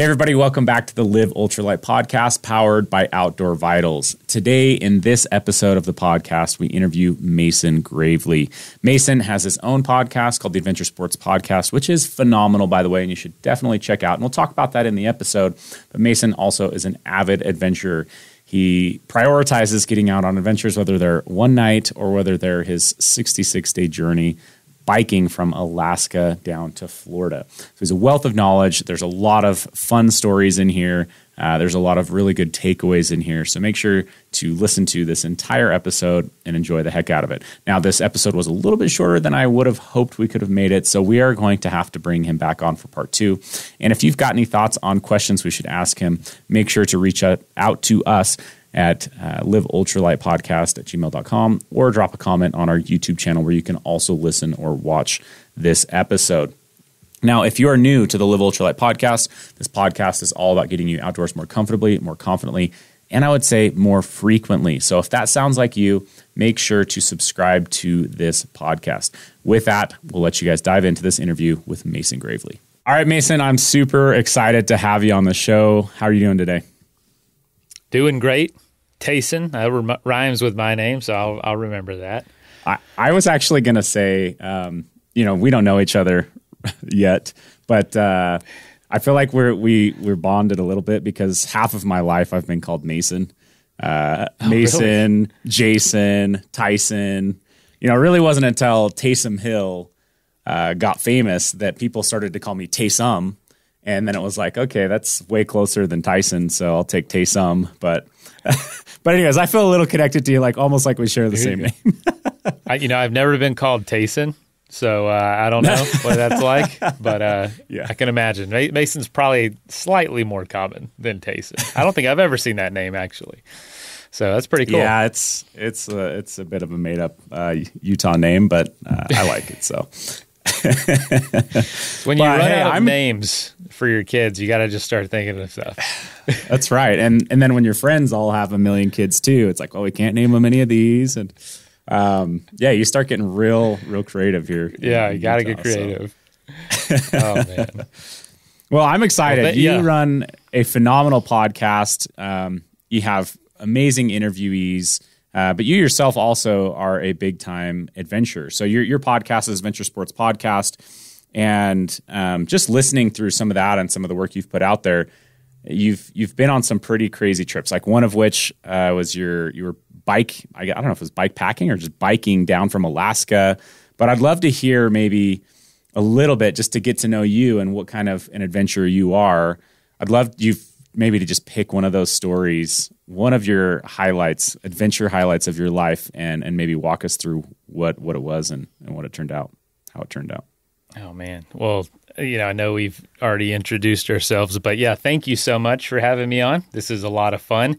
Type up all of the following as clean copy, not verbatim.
Hey everybody, welcome back to the Live Ultralight Podcast powered by Outdoor Vitals. Today in this episode of the podcast, we interview Mason Gravely. Mason has his own podcast called the Adventure Sports Podcast, which is phenomenal, by the way, and you should definitely check out. And we'll talk about that in the episode. But Mason also is an avid adventurer. He prioritizes getting out on adventures, whether they're one night or whether they're his 66-day journey biking from Alaska down to Florida. So there's a wealth of knowledge. There's a lot of fun stories in here. There's a lot of really good takeaways in here. So make sure to listen to this entire episode and enjoy the heck out of it. Now, this episode was a little bit shorter than I would have hoped we could have made it. So we are going to have to bring him back on for part two. And if you've got any thoughts on questions we should ask him, make sure to reach out to us at liveultralightpodcast@gmail.com or drop a comment on our YouTube channel where you can also listen or watch this episode. Now, if you are new to the Live Ultralight Podcast, this podcast is all about getting you outdoors more comfortably, more confidently, and I would say more frequently. So if that sounds like you, make sure to subscribe to this podcast. With that, we'll let you guys dive into this interview with Mason Gravely. All right, Mason, I'm super excited to have you on the show. How are you doing today? Doing great. Taysom, that rhymes with my name, so I'll remember that. I was actually going to say, we don't know each other yet, but I feel like we're bonded a little bit because half of my life I've been called Mason. Mason, really? Jason, Tyson. It really wasn't until Taysom Hill got famous that people started to call me Taysom. And then it was like, okay, that's way closer than Tyson, so I'll take Taysom. But anyways, I feel a little connected to you, almost like we share the same name. I've never been called Taysom, so I don't know what that's like. But yeah. I can imagine. Mason's probably slightly more common than Taysom. I don't think I've ever seen that name, actually. So that's pretty cool. Yeah, it's a bit of a made-up Utah name, but I like it, so... When you run out of names for your kids, you got to just start thinking of stuff. That's right. And then when your friends all have a million kids too, it's like, well, we can't name them any of these. And you start getting real creative here. Yeah, you got to get creative. So. Oh, man. Well, I'm excited. You run a phenomenal podcast. You have amazing interviewees. But you yourself also are a big-time adventurer. So your podcast is Adventure Sports Podcast. And just listening through some of that and some of the work you've put out there, you've been on some pretty crazy trips, like one of which was your bike. I don't know if it was bike packing or just biking down from Alaska. But I'd love to hear maybe a little bit just to get to know you and what kind of an adventurer you are. I'd love you maybe to just pick one of those stories, one of your highlights, adventure highlights of your life, and maybe walk us through what it was and what it turned out, how it turned out. Oh, man. Well, I know we've already introduced ourselves, but yeah, thank you so much for having me on. This is a lot of fun.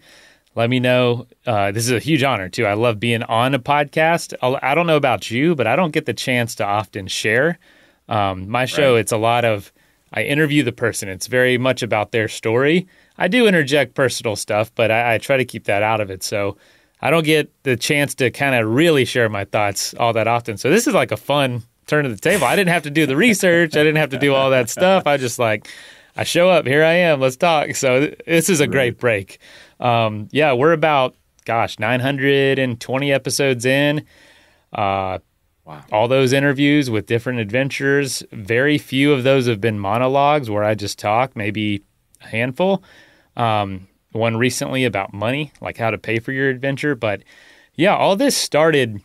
Let me know. This is a huge honor, too. I love being on a podcast. I don't know about you, but I don't get the chance to often share. My show, Right. It's a lot of, I interview the person. It's very much about their story. I do interject personal stuff, but I try to keep that out of it. So I don't get the chance to kind of really share my thoughts all that often. So this is like a fun turn of the table. I didn't have to do the research. I didn't have to do all that stuff. I just I show up. Here I am. Let's talk. So this is a great break. We're about, 920 episodes in. Wow. All those interviews with different adventurers. Very few of those have been monologues where I just talk, maybe a handful. One recently about money, like how to pay for your adventure. But yeah, all this started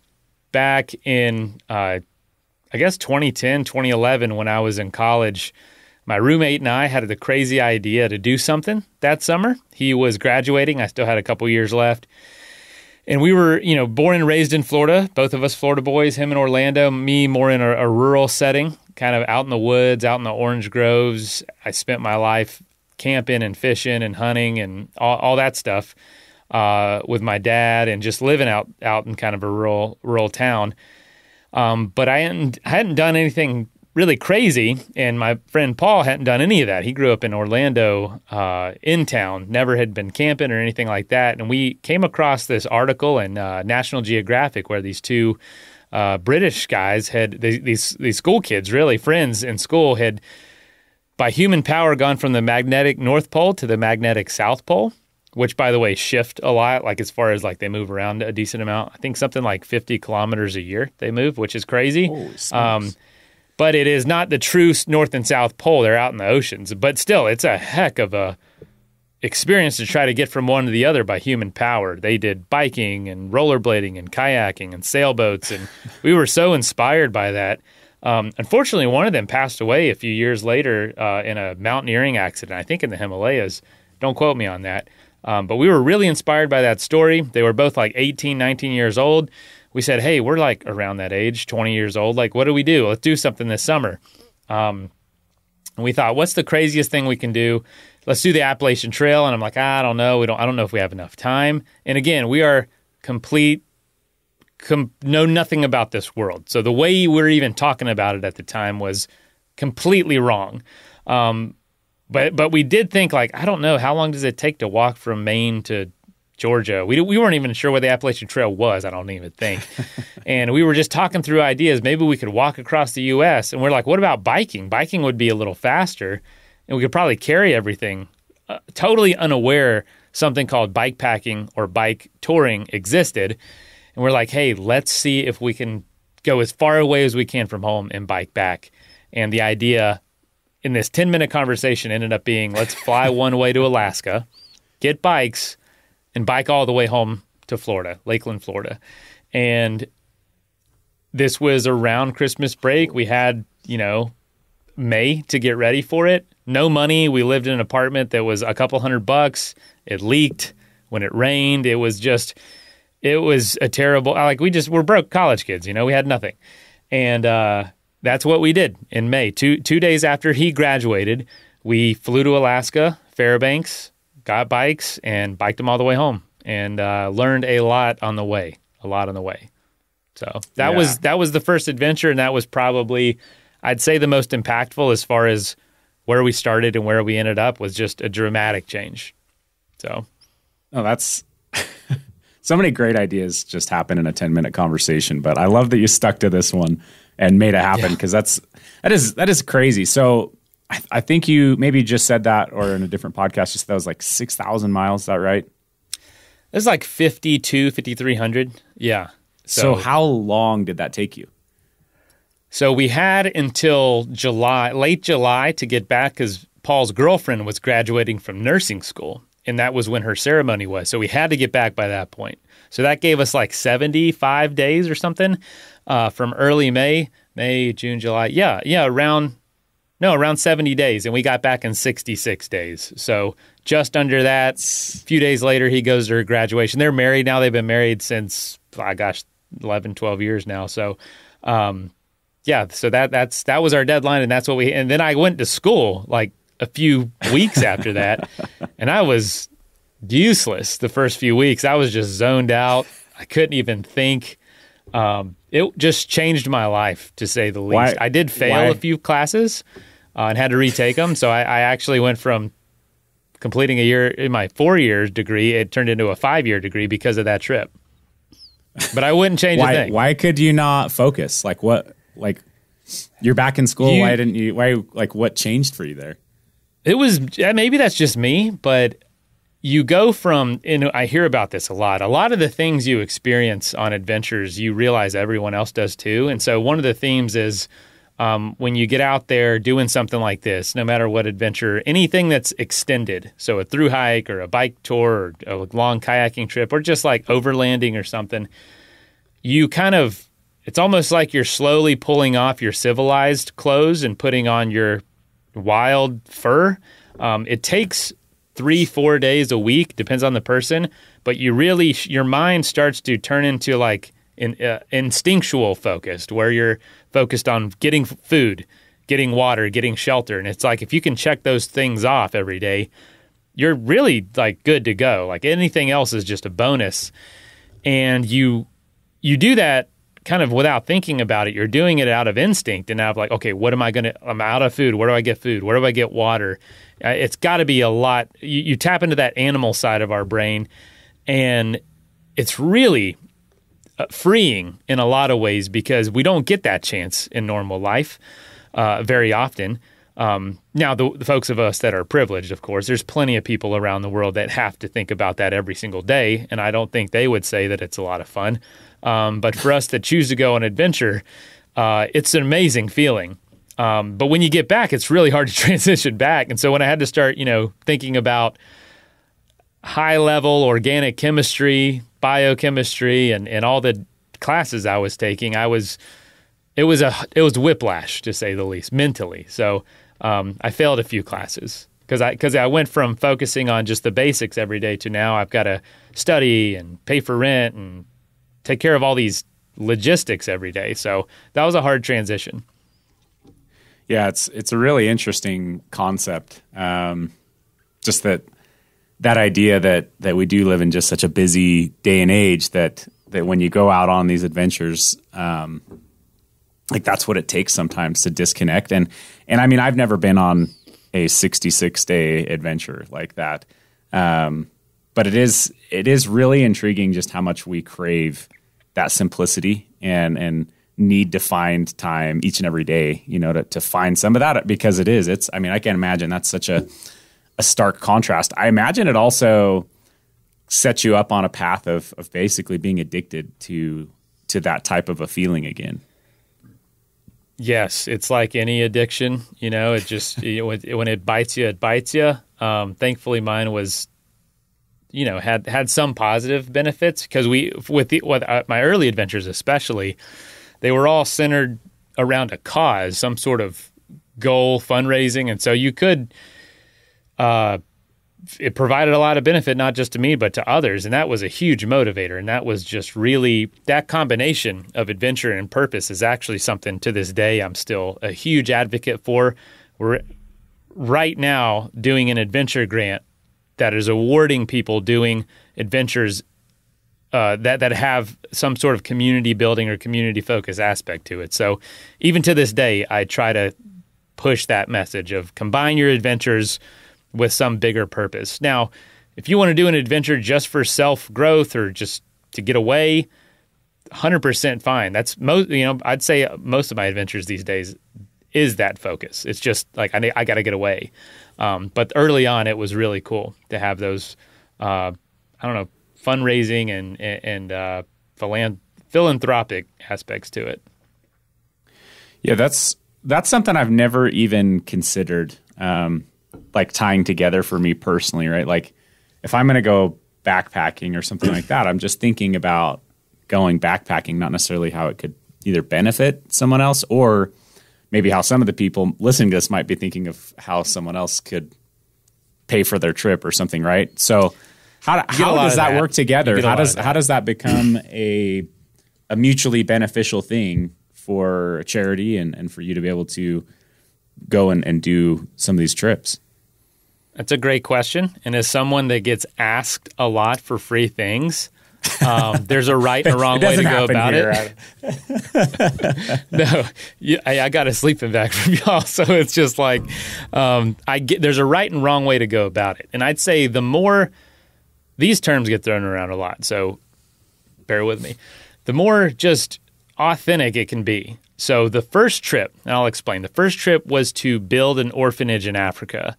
back in, 2010, 2011, when I was in college. My roommate and I had the crazy idea to do something that summer. He was graduating. I still had a couple years left. And we were, born and raised in Florida, both of us Florida boys, him in Orlando, me more in a rural setting, kind of out in the woods, out in the orange groves. I spent my life camping and fishing and hunting and all that stuff with my dad and just living out in kind of a rural town. But I hadn't done anything really crazy, and my friend Paul hadn't done any of that. He grew up in Orlando, in town, never had been camping or anything like that. And we came across this article in National Geographic where these two British guys had, these school kids, really friends in school, had by human power gone from the magnetic North Pole to the magnetic South Pole, which, by the way, shift a lot, like as far as like they move around a decent amount. I think something like 50 kilometers a year they move, which is crazy. But it is not the true North and South Pole. They're out in the oceans. But still, it's a heck of a experience to try to get from one to the other by human power. They did biking and rollerblading and kayaking and sailboats, and we were so inspired by that. Unfortunately, one of them passed away a few years later in a mountaineering accident, I think in the Himalayas. Don't quote me on that. But we were really inspired by that story. They were both like 18, 19 years old. We said, hey, we're like around that age, 20 years old. Like, what do we do? Let's do something this summer. And we thought, what's the craziest thing we can do? Let's do the Appalachian Trail. And I'm like, I don't know. I don't know if we have enough time. And again, we are know nothing about this world. So the way we were even talking about it at the time was completely wrong. But we did think, like, I don't know, how long does it take to walk from Maine to Georgia? We weren't even sure what the Appalachian Trail was, I don't even think. And we were just talking through ideas. Maybe we could walk across the U.S. And we're like, what about biking? Biking would be a little faster, and we could probably carry everything. Totally unaware something called bike packing or bike touring existed. And we're like, hey, let's see if we can go as far away as we can from home and bike back. And the idea in this 10-minute conversation ended up being, let's fly one way to Alaska, get bikes, and bike all the way home to Florida, Lakeland, Florida. And this was around Christmas break. We had, May to get ready for it. No money. We lived in an apartment that was a couple $100. It leaked when it rained. It was a terrible, we're broke college kids, we had nothing. And that's what we did in May. Two days after he graduated, we flew to Alaska, Fairbanks, got bikes, and biked them all the way home, and learned a lot on the way. So that was the first adventure, and that was probably, I'd say, the most impactful as far as where we started and where we ended up was just a dramatic change. So. Oh, that's... So many great ideas just happen in a 10-minute conversation, but I love that you stuck to this one and made it happen, because that is crazy. So I think you maybe just said that, or in a different podcast, just that was like 6,000 miles. Is that right? It's like 5,300. Yeah. So how long did that take you? So we had until late July to get back, because Paul's girlfriend was graduating from nursing school. And that was when her ceremony was. So we had to get back by that point. So that gave us like 75 days or something from early May, June, July. Around 70 days. And we got back in 66 days. So just under that, a few days later, he goes to her graduation. They're married now. They've been married since, 12 years now. So, so that was our deadline. And that's what and then I went to school, a few weeks after that, and I was useless the first few weeks. I was just zoned out. I couldn't even think. It just changed my life, to say the least. I did fail a few classes and had to retake them, so I actually went from completing a year in my 4-year degree, it turned into a 5-year degree because of that trip. But I wouldn't change a thing. Why could you not focus? You're back in school, what changed for you there? It was, maybe that's just me, but you go from, and I hear about this a lot of the things you experience on adventures, you realize everyone else does too. And so one of the themes is when you get out there doing something like this, no matter what adventure, anything that's extended, so a through hike or a bike tour or a long kayaking trip or just like overlanding or something, you kind of, it's almost like you're slowly pulling off your civilized clothes and putting on your wild fur. It takes 3-4 days a week, depends on the person, but you really, your mind starts to turn into like an instinctual focused, where you're focused on getting food, getting water, getting shelter. And it's like, if you can check those things off every day, you're really like good to go. Like anything else is just a bonus. And you do that kind of without thinking about it. You're doing it out of instinct and out of like, okay, what am I going to, I'm out of food. Where do I get food? Where do I get water? It's got to be a lot. You tap into that animal side of our brain, and it's really freeing in a lot of ways, because we don't get that chance in normal life very often. Now, the folks of us that are privileged, of course, there's plenty of people around the world that have to think about that every single day, and I don't think they would say that it's a lot of fun. But for us that choose to go on adventure, it's an amazing feeling. But when you get back, it's really hard to transition back. And so when I had to start, you know, thinking about high-level organic chemistry, biochemistry, and all the classes I was taking, it was whiplash, to say the least, mentally. So I failed a few classes because I went from focusing on just the basics every day to now I've got to study and pay for rent and take care of all these logistics every day. So that was a hard transition. Yeah, it's a really interesting concept. Just that idea that we do live in just such a busy day and age that when you go out on these adventures, like that's what it takes sometimes to disconnect. And I mean, I've never been on a 66-day adventure like that. But it is really intriguing just how much we crave that simplicity and need to find time each and every day, you know, to find some of that, because I can't imagine that's such a stark contrast. I imagine it also sets you up on a path of basically being addicted to that type of a feeling again. Yes, it's like any addiction, you know, it just, when it bites you, it bites you. Thankfully mine was, you know, had some positive benefits, because my early adventures especially, they were all centered around a cause, some sort of goal, fundraising. And so you could, it provided a lot of benefit, not just to me, but to others. And that was a huge motivator. And that was just really, that combination of adventure and purpose is actually something to this day I'm still a huge advocate for. We're right now doing an adventure grant that is awarding people doing adventures that have some sort of community building or community focus aspect to it. So even to this day, I try to push that message of combine your adventures with some bigger purpose. Now, if you want to do an adventure just for self-growth or just to get away, 100% fine. That's most, you know, I'd say most of my adventures these days is that focus. It's just like, I got to get away. But early on, it was really cool to have those, fundraising and philanthropic aspects to it. Yeah, that's something I've never even considered. Like tying together for me personally, right? Like if I'm going to go backpacking or something like that, I'm just thinking about going backpacking, not necessarily how it could either benefit someone else or maybe how some of the people listening to this might be thinking of how someone else could pay for their trip or something, right? So how does that work together? How does that become a mutually beneficial thing for a charity and for you to be able to go and do some of these trips? That's a great question. And as someone that gets asked a lot for free things, there's a right and a wrong way to go about it. No, I got a sleeping bag from y'all. So it's just like, there's a right and wrong way to go about it. And I'd say these terms get thrown around a lot. So bear with me. The more just authentic it can be. So the first trip, and I'll explain, the first trip was to build an orphanage in Africa.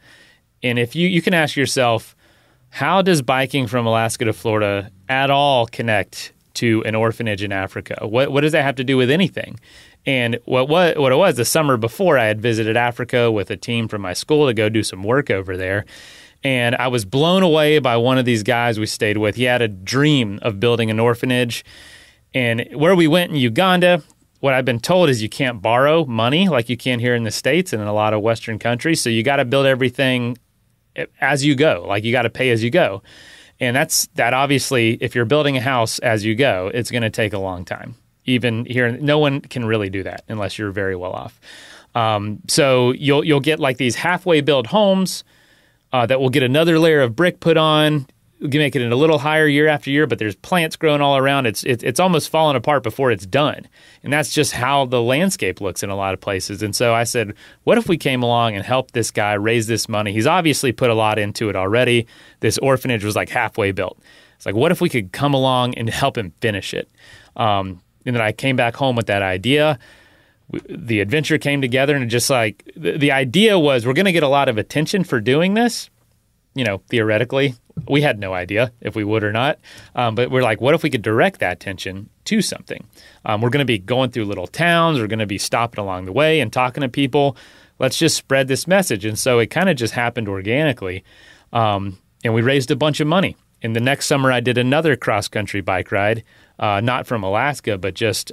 And if you can ask yourself, how does biking from Alaska to Florida at all connect to an orphanage in Africa? What does that have to do with anything? And what it was, the summer before, I had visited Africa with a team from my school to go do some work over there. And I was blown away by one of these guys we stayed with. He had a dream of building an orphanage. And where we went in Uganda, what I've been told is you can't borrow money like you can here in the States and in a lot of Western countries. So you got to build everything as you go, like you got to pay as you go. And that obviously, if you're building a house as you go, it's going to take a long time. Even here, no one can really do that unless you're very well off. So you'll get like these halfway built homes that will get another layer of brick put on. You can make it in a little higher year after year, but there's plants growing all around. It's almost falling apart before it's done. And that's just how the landscape looks in a lot of places. And so I said, what if we came along and helped this guy raise this money? He's obviously put a lot into it already. This orphanage was like halfway built. It's like, what if we could come along and help him finish it? And then I came back home with that idea. the adventure came together, and just like the idea was, we're going to get a lot of attention for doing this. You know, theoretically, we had no idea if we would or not. But we're like, what if we could direct that attention to something? We're going to be going through little towns. We're going to be stopping along the way and talking to people. Let's just spread this message. And so it kind of just happened organically. And we raised a bunch of money. And the next summer, I did another cross-country bike ride, not from Alaska, but just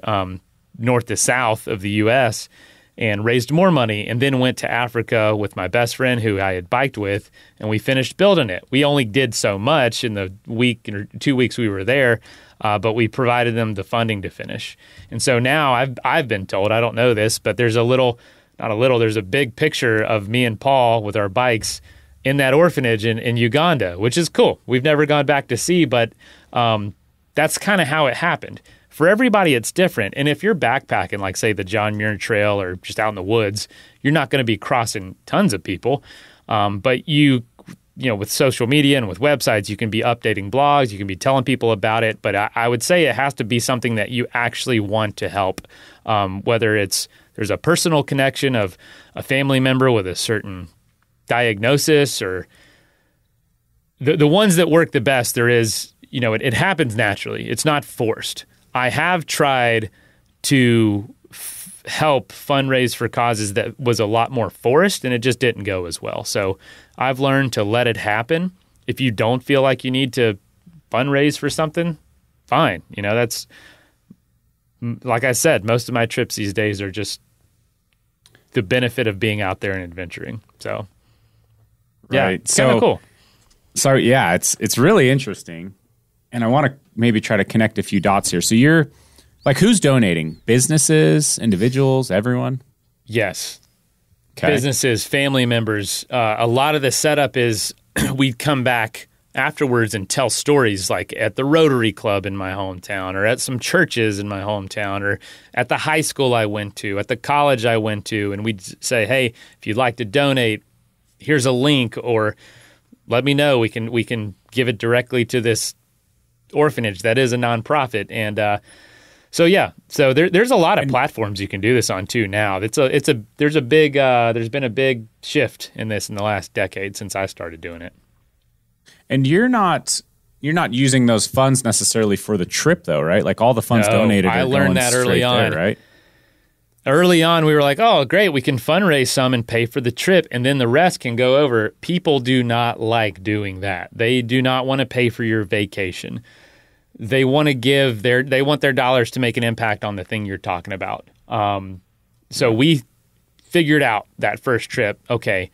north to south of the U.S., and raised more money, and then went to Africa with my best friend who I had biked with, and we finished building it. We only did so much in the week or 2 weeks we were there, but we provided them the funding to finish. And so now I've been told, I don't know this, but there's a little, not a little, there's a big picture of me and Paul with our bikes in that orphanage in Uganda, which is cool. We've never gone back to see, but that's kind of how it happened. For everybody, it's different. And if you're backpacking, like, say, the John Muir Trail or just out in the woods, you're not going to be crossing tons of people. But you know, with social media and with websites, you can be updating blogs. You can be telling people about it. But I would say it has to be something that you actually want to help, whether it's there's a personal connection of a family member with a certain diagnosis, or the ones that work the best. There is, you know, it happens naturally. It's not forced. I have tried to help fundraise for causes that was a lot more forced, and it just didn't go as well. So I've learned to let it happen. If you don't feel like you need to fundraise for something, fine. You know, that's, like I said, most of my trips these days are just the benefit of being out there and adventuring. So, yeah, right. It's kind of cool. So, yeah, it's really interesting. And I want to maybe try to connect a few dots here. So you're like, who's donating? Businesses, individuals, everyone? Yes. Okay. Businesses, family members. A lot of the setup is we come back afterwards and tell stories, like at the Rotary Club in my hometown, or at some churches in my hometown, or at the high school I went to, at the college I went to. And we'd say, hey, if you'd like to donate, here's a link, or let me know. We can give it directly to this orphanage that is a nonprofit. And so there's a lot of platforms you can do this on too now. There's been a big shift in this in the last decade since I started doing it. And you're not using those funds necessarily for the trip though, right? Like all the funds donated. I learned that early on, right? Early on, we were like, oh, great, we can fundraise some and pay for the trip, and then the rest can go over. People do not like doing that. They do not want to pay for your vacation. They want to give they want their dollars to make an impact on the thing you're talking about. So we figured out that first trip, okay,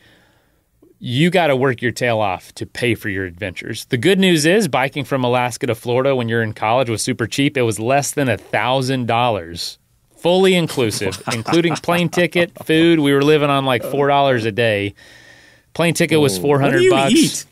you got to work your tail off to pay for your adventures. The good news is biking from Alaska to Florida when you're in college was super cheap. It was less than $1,000. Fully inclusive, including plane ticket, food. We were living on like $4 a day. Plane ticket was $400.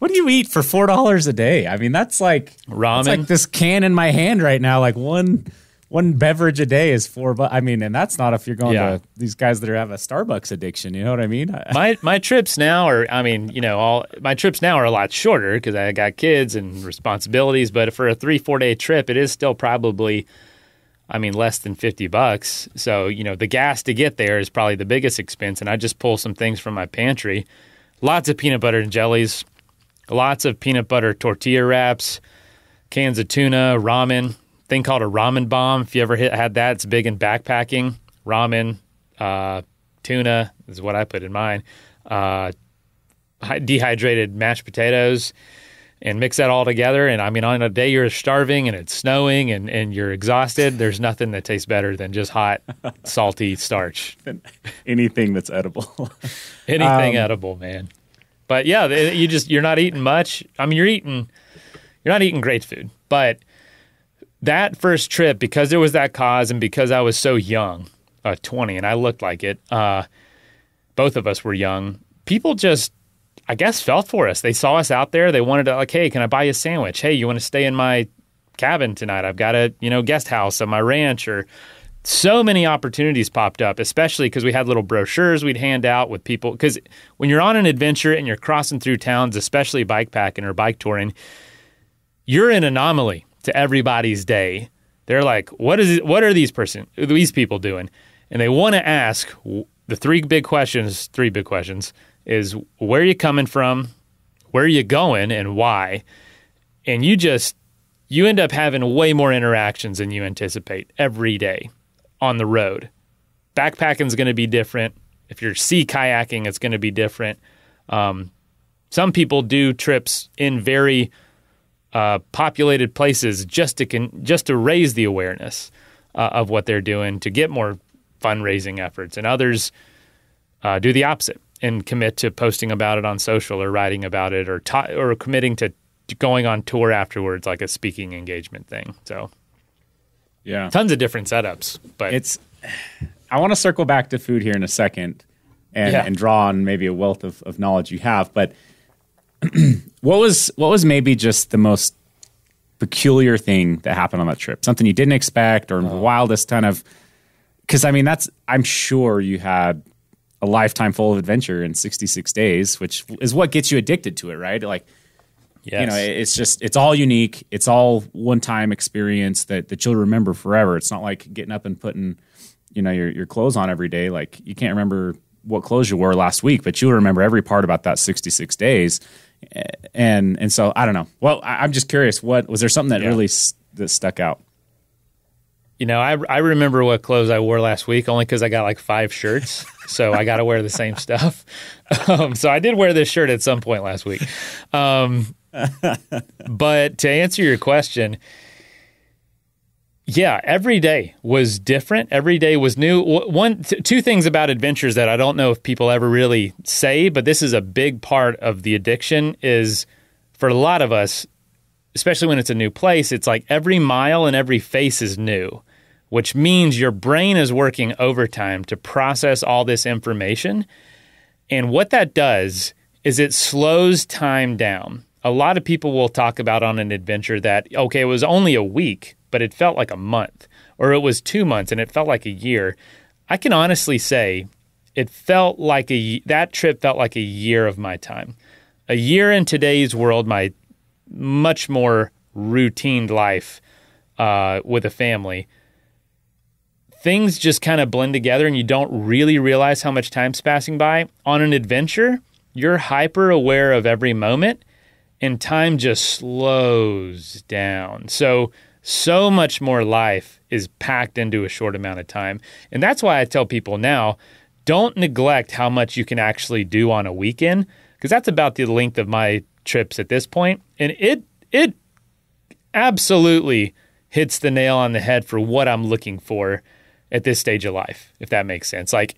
What do you eat for $4 a day? I mean, that's like ramen. It's like this can in my hand right now. Like one beverage a day is $4. I mean, and that's not if you're going to these guys that have a Starbucks addiction. You know what I mean? My trips now are. I mean, you know, all my trips now are a lot shorter because I got kids and responsibilities. But for a 3-4 day trip, it is still probably, I mean, less than $50. So, you know, the gas to get there is probably the biggest expense. And I just pull some things from my pantry. Lots of peanut butter and jellies, lots of peanut butter tortilla wraps, cans of tuna, ramen, thing called a ramen bomb. If you ever had that, it's big in backpacking. Ramen, tuna is what I put in mine. Dehydrated mashed potatoes. And mix that all together, and I mean, on a day you're starving and it's snowing and you're exhausted, there's nothing that tastes better than just hot, salty starch. Anything that's edible. Anything edible, man. But yeah, you're not eating much. I mean, you're not eating great food. But that first trip, because there was that cause and because I was so young, 20, and I looked like it, both of us were young, people just, I guess, felt for us. They saw us out there. They wanted to, like, hey, can I buy you a sandwich? Hey, you want to stay in my cabin tonight? I've got a, you know, guest house on my ranch. Or so many opportunities popped up, especially because we had little brochures we'd hand out with people. Because when you're on an adventure and you're crossing through towns, especially bikepacking or bike touring, you're an anomaly to everybody's day. They're like, what are these people doing? and they want to ask the three big questions is where are you coming from, where are you going, and why? And you end up having way more interactions than you anticipate every day on the road. Backpacking is going to be different. If you're sea kayaking, it's going to be different. Some people do trips in very populated places just to raise the awareness of what they're doing to get more fundraising efforts. And others do the opposite and commit to posting about it on social or writing about it or committing to going on tour afterwards, like a speaking engagement thing. So yeah, tons of different setups. But I want to circle back to food here in a second and draw on maybe a wealth of knowledge you have. But what was maybe just the most peculiar thing that happened on that trip? Something you didn't expect or the wildest kind of, because I mean, I'm sure you had a lifetime full of adventure in 66 days, which is what gets you addicted to it, right? Like, yes. You know, it's just, it's all unique. It's all one-time experience that you'll remember forever. It's not like getting up and putting, you know, your clothes on every day. Like, you can't remember what clothes you wore last week, but you'll remember every part about that 66 days. And so, I don't know. Well, I'm just curious, was there something that really that stuck out? You know, I remember what clothes I wore last week only because I got like 5 shirts, so I got to wear the same stuff. So I did wear this shirt at some point last week. But to answer your question, yeah, every day was different. Every day was new. Two things about adventures that I don't know if people ever really say, but this is a big part of the addiction is for a lot of us, especially when it's a new place, it's like every mile and every face is new, which means your brain is working overtime to process all this information. And what that does is it slows time down. A lot of people will talk about on an adventure that, okay, it was only a week, but it felt like a month, or it was 2 months and it felt like a year. I can honestly say it felt like that trip felt like a year of my time. A year in today's world, my much more routine life with a family, things just kind of blend together and you don't really realize how much time's passing by. On an adventure, you're hyper aware of every moment, and time just slows down. So much more life is packed into a short amount of time. And that's why I tell people now, don't neglect how much you can actually do on a weekend, because that's about the length of my trips at this point. And it absolutely hits the nail on the head for what I'm looking for at this stage of life, if that makes sense. Like,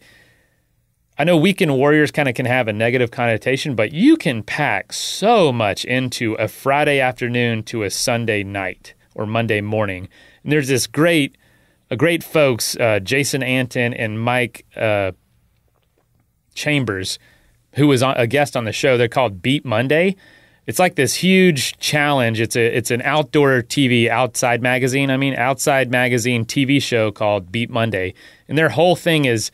I know weekend warriors kind of can have a negative connotation, but you can pack so much into a Friday afternoon to a Sunday night or Monday morning. And there's this great folks, Jason Anton and Mike Chambers, who was a guest on the show. They're called Beat Monday. It's like this huge challenge. It's an outdoor TV, outside magazine TV show called Beat Monday. And their whole thing is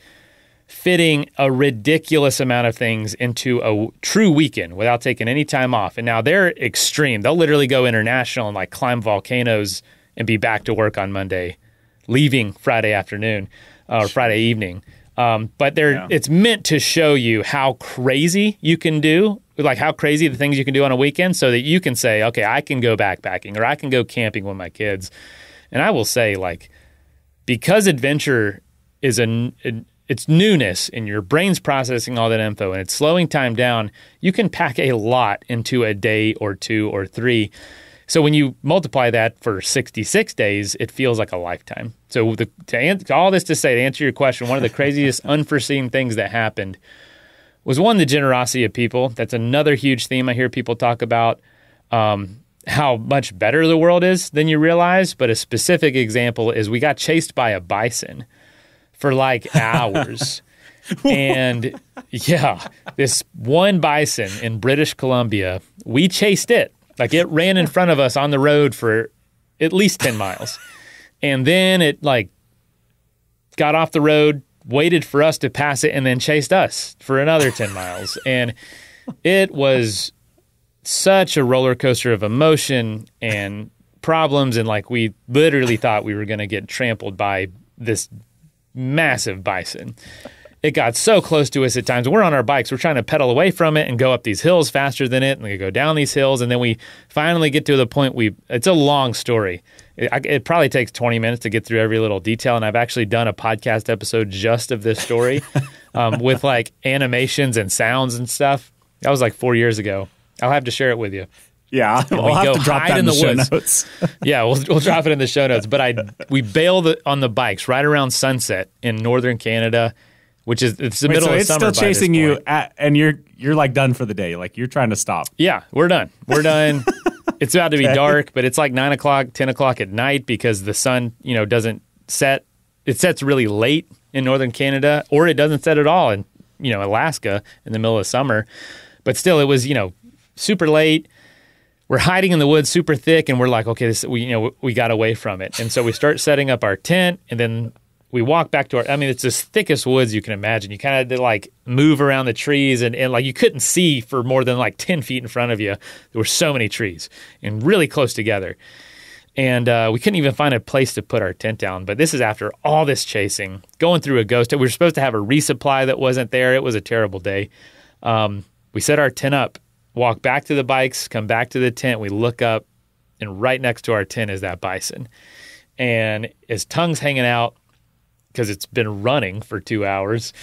fitting a ridiculous amount of things into a true weekend without taking any time off. And now they're extreme. They'll literally go international and like climb volcanoes and be back to work on Monday, leaving Friday afternoon or Friday evening. But it's meant to show you how crazy you can do, like how crazy the things you can do on a weekend, so that you can say, okay, I can go backpacking or I can go camping with my kids. And I will say, like, because adventure is it's newness and your brain's processing all that info and it's slowing time down, you can pack a lot into a day or two or three. So when you multiply that for 66 days, it feels like a lifetime. So to answer your question, one of the craziest unforeseen things that happened was, one, the generosity of people. That's another huge theme I hear people talk about, how much better the world is than you realize. But a specific example is we got chased by a bison for like hours. And this one bison in British Columbia, we chased it. Like, it ran in front of us on the road for at least 10 miles. And then it like got off the road, waited for us to pass it, and then chased us for another 10 miles. And it was such a roller coaster of emotion and problems. And like, we literally thought we were going to get trampled by this massive bison. It got so close to us at times. We're on our bikes. We're trying to pedal away from it and go up these hills faster than it, and we go down these hills, and then we finally get to the point it's a long story. It probably takes 20 minutes to get through every little detail, and I've actually done a podcast episode just of this story with like animations and sounds and stuff. That was like 4 years ago. I'll have to share it with you. Yeah, we'll have to drop that in the show notes. Yeah, we'll drop it in the show notes. But we bailed on the bikes right around sunset in northern Canada, which is the middle of summer. So it's still chasing you, and you're like done for the day. Like you're trying to stop. Yeah, we're done. We're done. It's about to be dark, but it's like 9 o'clock, 10 o'clock at night because the sun, doesn't set. It sets really late in northern Canada, or it doesn't set at all in Alaska in the middle of summer. But still, it was super late. We're hiding in the woods, super thick, and we're like, okay, we got away from it. And so we start setting up our tent, and then we walk back to it's the thickest woods you can imagine. You kind of like move around the trees, and like you couldn't see for more than like 10 feet in front of you. There were so many trees and really close together. And we couldn't even find a place to put our tent down. But this is after all this chasing, going through a ghost. We were supposed to have a resupply that wasn't there. It was a terrible day. We set our tent up. Walk back to the bikes, come back to the tent, we look up, and right next to our tent is that bison. And his tongue's hanging out because it's been running for 2 hours.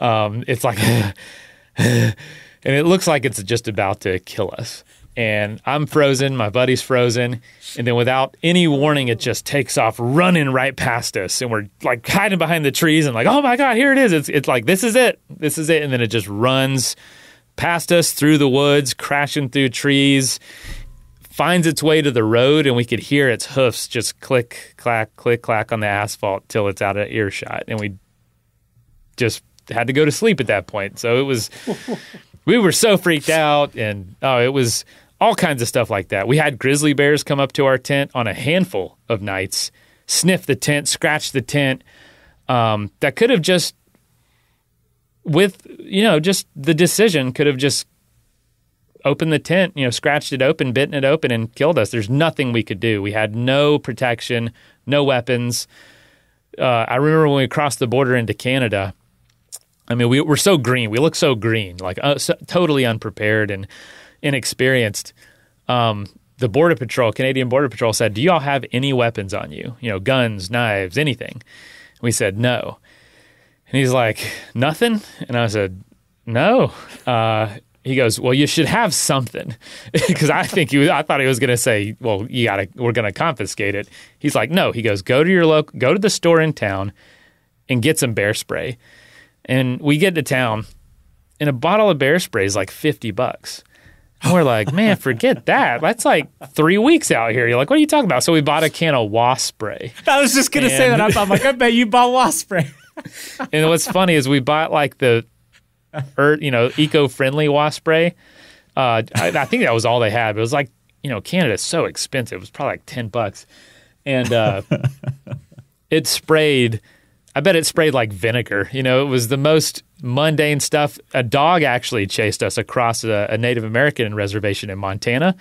It's like, and it looks like it's just about to kill us. And I'm frozen, my buddy's frozen, and then without any warning, it just takes off running right past us. And we're like hiding behind the trees and like, oh my God, here it is. It's like, this is it. And then it just runs past us through the woods, crashing through trees, finds its way to the road, and we could hear its hoofs just click, clack, click, clack on the asphalt till it's out of earshot. And we just had to go to sleep at that point. So it was, we were so freaked out, and it was all kinds of stuff like that. We had grizzly bears come up to our tent on a handful of nights, sniff the tent, scratch the tent. That could have just, with, just the decision could have just opened the tent, scratched it open, bitten it open, and killed us. There's nothing we could do. We had no protection, no weapons. I remember when we crossed the border into Canada, we were so green. We looked so green, like so totally unprepared and inexperienced. The Border Patrol, Canadian Border Patrol said, do you all have any weapons on you? Guns, knives, anything? We said, no. And he's like, nothing? And I said, no. He goes, well, you should have something. Because I thought he was going to say, well, we're going to confiscate it. He's like, no. He goes, go to the store in town and get some bear spray. And we get to town, and a bottle of bear spray is like $50. And we're like, man, forget that. That's like 3 weeks out here. You're like, what are you talking about? So we bought a can of wasp spray. I was just going to say that. I thought, like, I bet you bought wasp spray. And what's funny is we bought like the eco-friendly wasp spray. I think that was all they had. But it was like, Canada's so expensive. It was probably like $10. And it sprayed, I bet it sprayed like vinegar. It was the most mundane stuff. A dog actually chased us across a Native American reservation in Montana.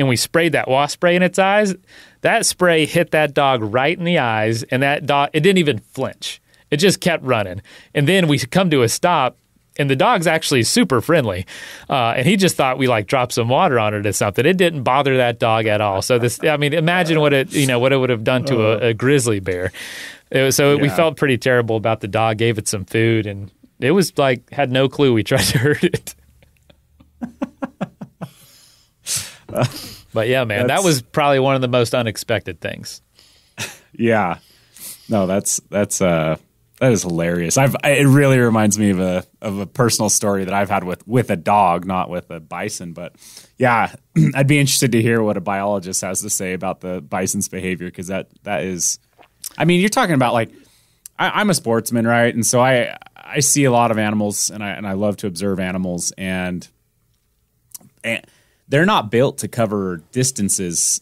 And we sprayed that wasp spray in its eyes. That spray hit that dog right in the eyes. And that dog, it didn't even flinch. It just kept running. And then we come to a stop, and the dog's actually super friendly. And he just thought we like dropped some water on it or something. It didn't bother that dog at all. So imagine what it would have done to a grizzly bear. We felt pretty terrible about the dog, gave it some food, and it was like, had no clue we tried to hurt it. But yeah, man, that was probably one of the most unexpected things. Yeah. No, that is hilarious. It really reminds me of a personal story that I've had with a dog, not with a bison. But yeah, I'd be interested to hear what a biologist has to say about the bison's behavior, because that is, you're talking about like, I'm a sportsman, right? And so I see a lot of animals, and I love to observe animals, and they're not built to cover distances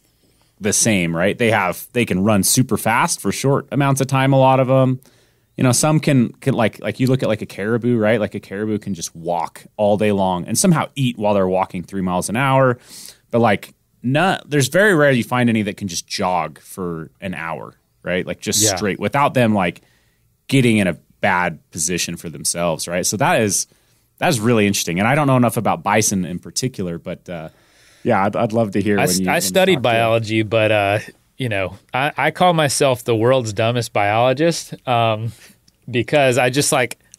the same, right? They can run super fast for short amounts of time. A lot of them, some can like you look at like a caribou, right? Like a caribou can just walk all day long and somehow eat while they're walking 3 miles an hour. But like, there's very rare you find any that can just jog for an hour, right? Like just straight without them like getting in a bad position for themselves, right? So that's really interesting. And I don't know enough about bison in particular, but yeah, I'd love to hear. I studied biology, but you know, I call myself the world's dumbest biologist because I just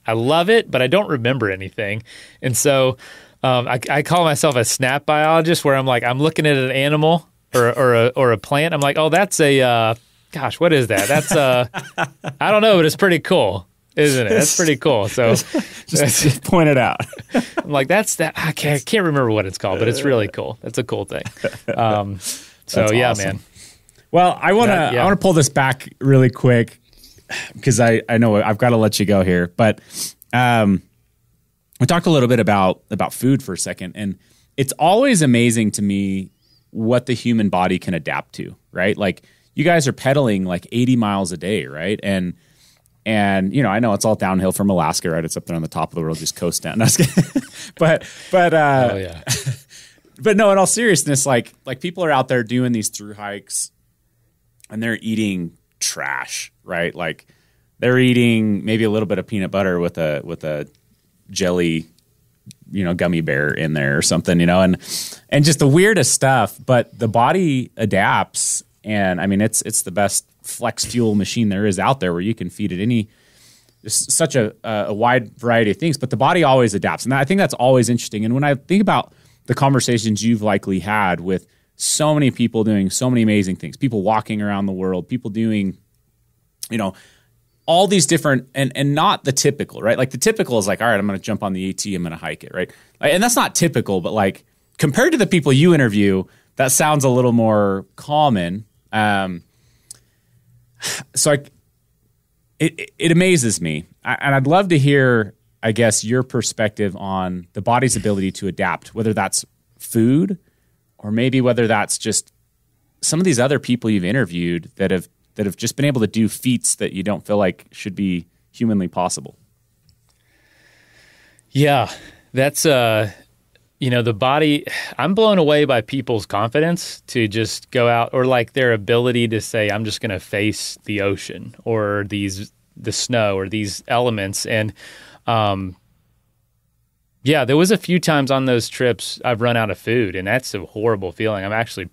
I love it, but I don't remember anything, and so I call myself a snap biologist, where I'm like, I'm looking at an animal or a plant, I'm like, oh, that's a gosh, what is that? That's I don't know, but it's pretty cool. Isn't it? That's pretty cool. So just point it out. I'm like, that's that. I can't remember what it's called, but it's really cool. That's a cool thing. So yeah, awesome, man. Well, I want to pull this back really quick because I know I've got to let you go here, but we talked a little bit about food for a second, and it's always amazing to me what the human body can adapt to, right? Like you guys are pedaling like 80 miles a day, right? And you know, I know it's all downhill from Alaska, right? It's up there on the top of the world, just coast down. but oh, yeah. But no, in all seriousness, like people are out there doing these thru hikes, and they're eating trash, right? Like they're eating maybe a little bit of peanut butter with a jelly, you know, gummy bear in there or something, you know, and just the weirdest stuff. But the body adapts. And I mean, it's the best flex fuel machine there is out there, where you can feed it such a wide variety of things, but the body always adapts. And I think that's always interesting. And when I think about the conversations you've likely had with so many people doing so many amazing things, people walking around the world, people doing, you know, all these different, and not the typical, right? Like the typical is like, all right, I'm going to jump on the AT, I'm going to hike it, right? And that's not typical, but like compared to the people you interview, that sounds a little more common. So it amazes me. And I'd love to hear, I guess, your perspective on the body's ability to adapt, whether that's food or maybe whether that's just some of these other people you've interviewed that have just been able to do feats that you don't feel like should be humanly possible. Yeah, that's you know, the body, I'm blown away by people's confidence to just go out, or like their ability to say, I'm just going to face the ocean or the snow or these elements. And yeah, there was a few times on those trips I've run out of food, and that's a horrible feeling. I'm actually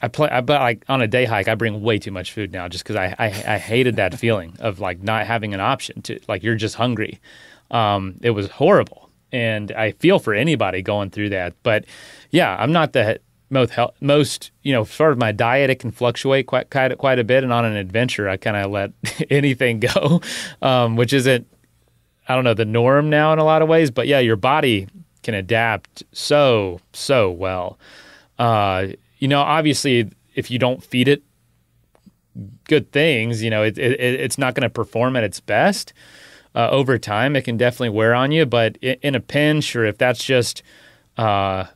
but like on a day hike, I bring way too much food now, just because I hated that feeling of like not having an option to, like, you're just hungry. It was horrible. And I feel for anybody going through that. But yeah, I'm not the most, you know, sort of my diet, it can fluctuate quite a bit. And on an adventure, I kind of let anything go, which isn't, I don't know, the norm now in a lot of ways. But yeah, your body can adapt so well. You know, obviously, if you don't feed it good things, you know, it's not going to perform at its best. Over time, it can definitely wear on you, but in a pinch, or if that's just what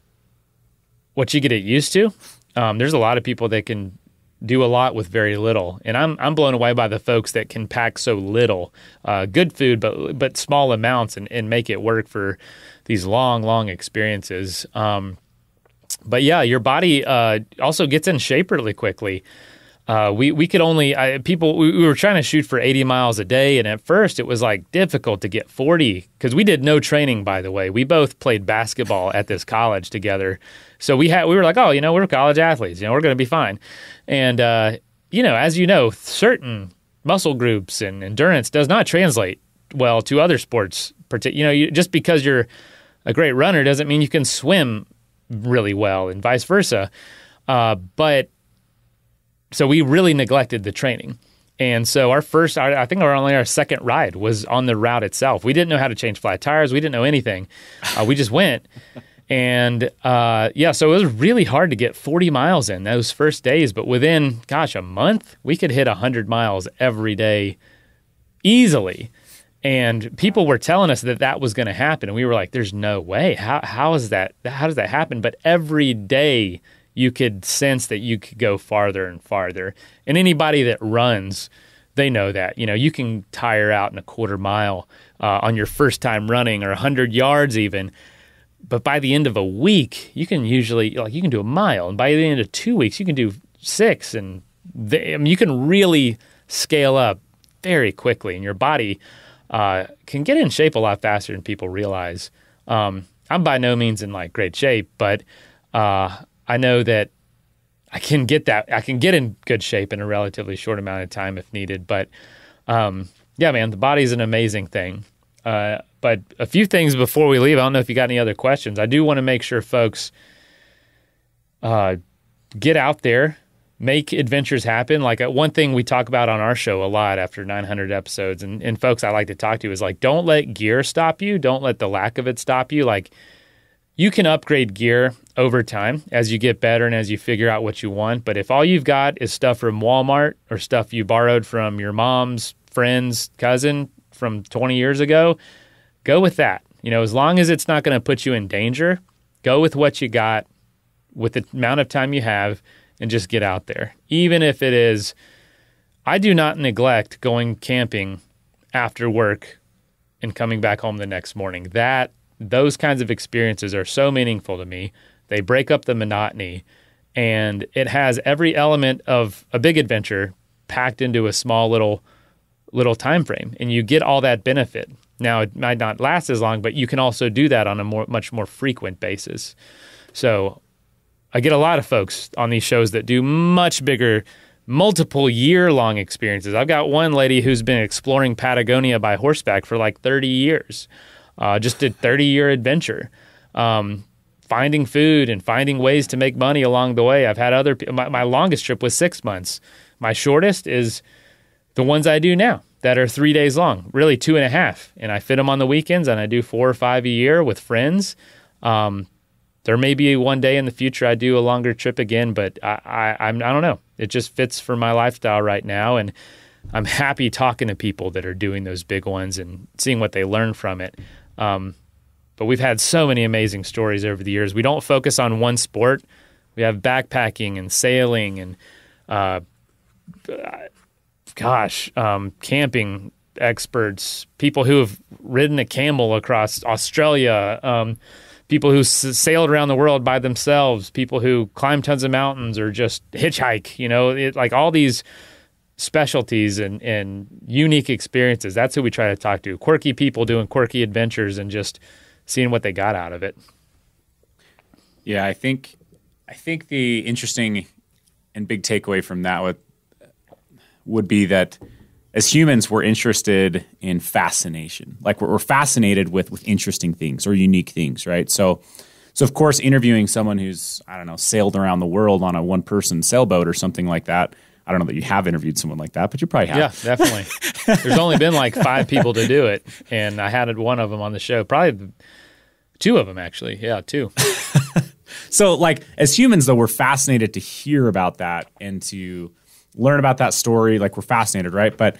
you get it used to, there's a lot of people that can do a lot with very little. And I'm blown away by the folks that can pack so little good food, but small amounts, and make it work for these long experiences. But yeah, your body also gets in shape really quickly. We were trying to shoot for 80 miles a day, and at first it was like difficult to get 40 because we did no training, by the way. We both played basketball at this college together. So we were like, oh, you know, we're college athletes, you know, we're going to be fine. And, you know, as you know, certain muscle groups and endurance does not translate well to other sports. You know, just because you're a great runner doesn't mean you can swim really well, and vice versa. So we really neglected the training. And so I think our second ride was on the route itself. We didn't know how to change flat tires. We didn't know anything. We just went. And yeah, so it was really hard to get 40 miles in those first days. But within, gosh, a month, we could hit 100 miles every day easily. And people were telling us that was going to happen. And we were like, there's no way. How does that happen? But every day, you could sense that you could go farther and farther. And anybody that runs, they know that. You know, you can tire out in a quarter mile on your first time running, or 100 yards even. But by the end of a week, you can usually, like, you can do a mile. And by the end of 2 weeks, you can do 6. And you can really scale up very quickly, and your body can get in shape a lot faster than people realize. I'm by no means in like great shape, but I know that I can get that. I can get in good shape in a relatively short amount of time if needed. But yeah, man, the body's an amazing thing. But a few things before we leave. I don't know if you got any other questions. I do want to make sure folks get out there, make adventures happen. Like one thing we talk about on our show a lot after 900 episodes, and folks I like to talk to is like, don't let gear stop you. Don't let the lack of it stop you. Like, you can upgrade gear over time as you get better and as you figure out what you want. But if all you've got is stuff from Walmart or stuff you borrowed from your mom's friend's cousin from 20 years ago, go with that. You know, as long as it's not going to put you in danger, go with what you got with the amount of time you have and just get out there. Even if it is, I do not neglect going camping after work and coming back home the next morning. Those kinds of experiences are so meaningful to me. They break up the monotony, and it has every element of a big adventure packed into a small little time frame, and you get all that benefit. Now, it might not last as long, but you can also do that on a much more frequent basis. So I get a lot of folks on these shows that do much bigger, multiple year-long experiences. I've got one lady who's been exploring Patagonia by horseback for like 30 years. Just a 30-year adventure, finding food and finding ways to make money along the way. I've had my longest trip was 6 months. My shortest is the ones I do now that are 3 days long, really 2.5. And I fit them on the weekends, and I do 4 or 5 a year with friends. There may be one day in the future I do a longer trip again, but I don't know. It just fits for my lifestyle right now, and I'm happy talking to people that are doing those big ones and seeing what they learn from it. But we've had so many amazing stories over the years. We don't focus on one sport. We have backpacking and sailing and, camping experts, people who have ridden a camel across Australia, people who sailed around the world by themselves, people who climb tons of mountains or just hitchhike, you know, like all these specialties and unique experiences. That's who we try to talk to. Quirky people doing quirky adventures and just seeing what they got out of it. Yeah, I think the interesting and big takeaway from that would be that as humans, we're interested in fascination. Like we're fascinated with interesting things or unique things, right? So of course, interviewing someone who's, I don't know, sailed around the world on a one-person sailboat or something like that. I don't know that you have interviewed someone like that, but you probably have. Yeah, definitely. There's only been like 5 people to do it, and I had one of them on the show. Probably 2 of them, actually. Yeah, 2. So, like, as humans, though, we're fascinated to hear about that and to learn about that story. Like, we're fascinated, right? But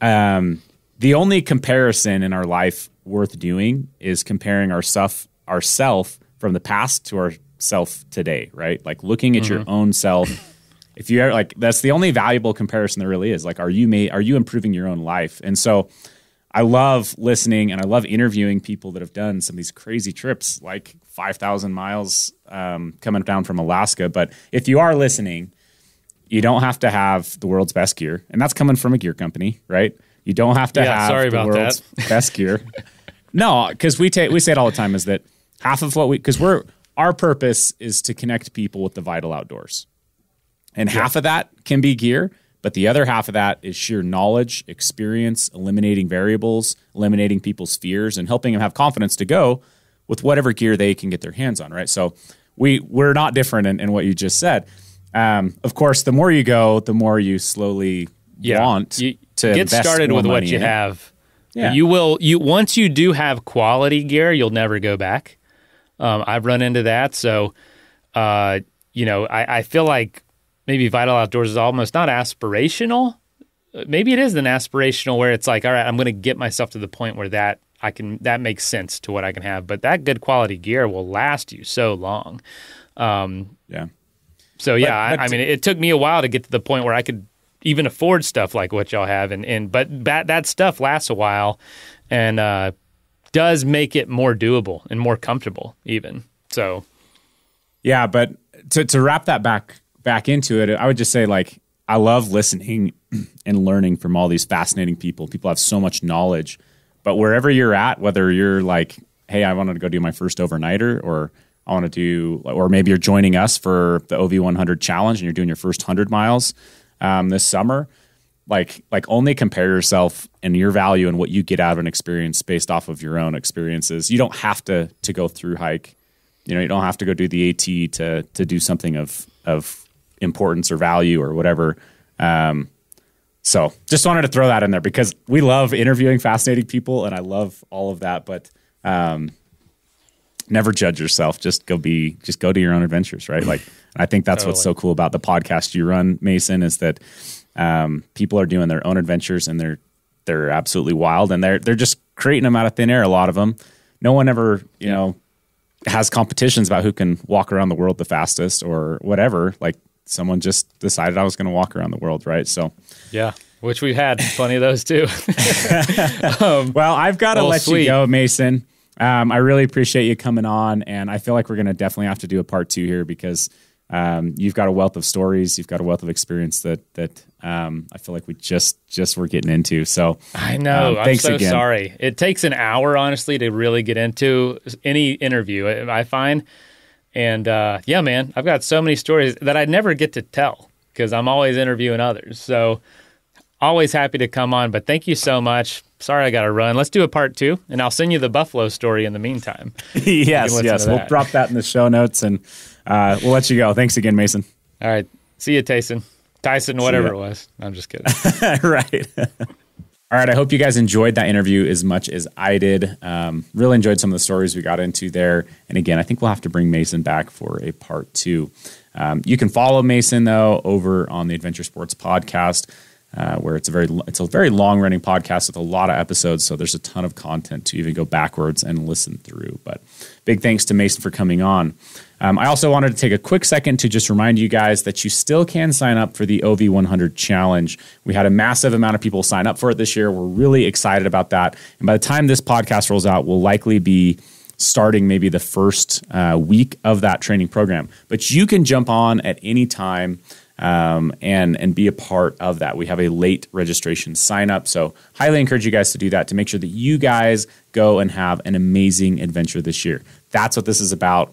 the only comparison in our life worth doing is comparing ourself from the past to ourself today, right? Like, looking at your own self. If you ever, like, that's the only valuable comparison there really is. Like, are you improving your own life? And so I love listening, and I love interviewing people that have done some of these crazy trips, like 5,000 miles coming down from Alaska. But if you are listening, you don't have to have the world's best gear. And that's coming from a gear company, right? You don't have to have the world's best gear. No, because we say it all the time is that half of what we, because our purpose is to connect people with the vital outdoors. And half of that can be gear, but the other half of that is sheer knowledge, experience, eliminating variables, eliminating people's fears, and helping them have confidence to go with whatever gear they can get their hands on, right? So we're not different in what you just said. Of course, the more you go, the more you slowly want to get started with what you have. Yeah. Once you do have quality gear, you'll never go back. I've run into that. So, you know, I feel like maybe Vital Outdoors is almost not aspirational. Maybe it is an aspirational where it's like, all right, I'm going to get myself to the point where that makes sense to what I can have. But that good quality gear will last you so long. So yeah, I mean, it took me a while to get to the point where I could even afford stuff like what y'all have, but that stuff lasts a while and does make it more doable and more comfortable even. So yeah, but to wrap that back into it, I would just say, like, I love listening and learning from all these fascinating people. People have so much knowledge, but wherever you're at, whether you're like, hey, I wanted to go do my first overnighter, or I want to do, or maybe you're joining us for the OV100 challenge and you're doing your first 100 miles this summer, like only compare yourself and your value and what you get out of an experience based off of your own experiences. You don't have to go through hike. You know, you don't have to go do the AT to do something of importance or value or whatever. So just wanted to throw that in there because we love interviewing fascinating people and I love all of that, but never judge yourself. Just go do your own adventures, right? Like, and I think that's totally. What's so cool about the podcast you run, Mason, is that people are doing their own adventures and they're absolutely wild and they're just creating them out of thin air, a lot of them. No one ever, you know, has competitions about who can walk around the world the fastest or whatever. Like someone just decided I was going to walk around the world. Right. So, yeah, which we've had plenty of those too. Well, I've got to let you go, Mason. I really appreciate you coming on, and I feel like we're going to definitely have to do a part two here because, you've got a wealth of stories. You've got a wealth of experience that I feel like we just were getting into. So I know, thanks I'm so again. Sorry. It takes an hour, honestly, to really get into any interview, I find. And yeah, man, I've got so many stories that I never get to tell because I'm always interviewing others. So always happy to come on, but thank you so much. Sorry, I got to run. Let's do a part two, and I'll send you the buffalo story in the meantime. yes. We'll drop that in the show notes, and we'll let you go. Thanks again, Mason. All right. See you, Taysom. Tyson, whatever it was. I'm just kidding. Right. All right. I hope you guys enjoyed that interview as much as I did. Really enjoyed some of the stories we got into there. And again, I think we'll have to bring Mason back for a part two. You can follow Mason, though, over on the Adventure Sports Podcast, where it's a very long running podcast with a lot of episodes. So there's a ton of content to even go backwards and listen through, but big thanks to Mason for coming on. I also wanted to take a quick second to just remind you guys that you still can sign up for the OV100 challenge. We had a massive amount of people sign up for it this year. We're really excited about that. And by the time this podcast rolls out, we'll likely be starting maybe the first week of that training program, but you can jump on at any time and be a part of that. We have a late registration sign up. So highly encourage you guys to do that, to make sure that you guys go and have an amazing adventure this year. That's what this is about,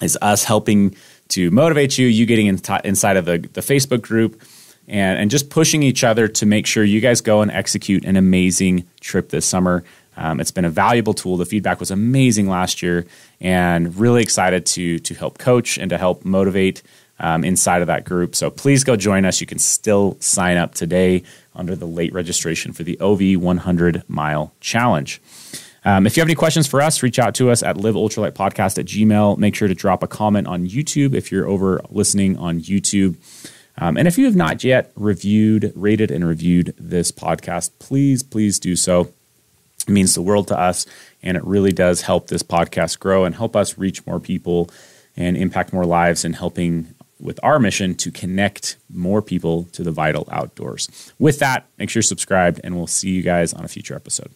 is us helping to motivate you, you getting inside of the Facebook group and just pushing each other to make sure you guys go and execute an amazing trip this summer. It's been a valuable tool. The feedback was amazing last year, and really excited to help coach and to help motivate inside of that group. So please go join us. You can still sign up today under the late registration for the OV100 Mile Challenge. If you have any questions for us, reach out to us at liveultralightpodcast@gmail.com. Make sure to drop a comment on YouTube if you're over listening on YouTube. And if you have not yet rated and reviewed this podcast, please do so. It means the world to us, and it really does help this podcast grow and help us reach more people and impact more lives, and helping with our mission to connect more people to the vital outdoors. With that, make sure you're subscribed, and we'll see you guys on a future episode.